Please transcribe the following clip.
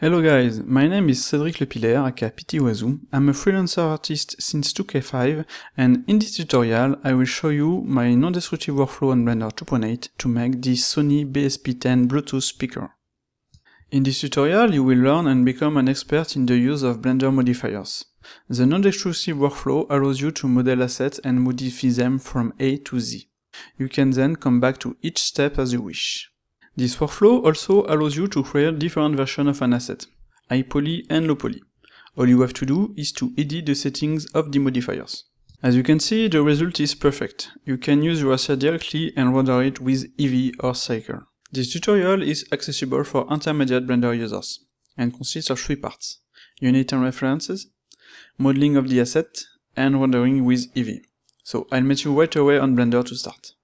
Hello guys, my name is Cédric Lepiller, aka PT. I'm a freelancer artist since 2K5, and in this tutorial I will show you my non-destructive workflow on Blender 2.8 to make this Sony BSP10 Bluetooth speaker. In this tutorial you will learn and become an expert in the use of Blender modifiers. The non-destructive workflow allows you to model assets and modify them from A to Z. You can then come back to each step as you wish. This workflow also allows you to create different versions of an asset, high poly and low poly. All you have to do is to edit the settings of the modifiers. As you can see, the result is perfect. You can use your asset directly and render it with Eevee or Cycles. This tutorial is accessible for intermediate Blender users and consists of three parts: unit and references, modeling of the asset, and rendering with Eevee. So I'll meet you right away on Blender to start.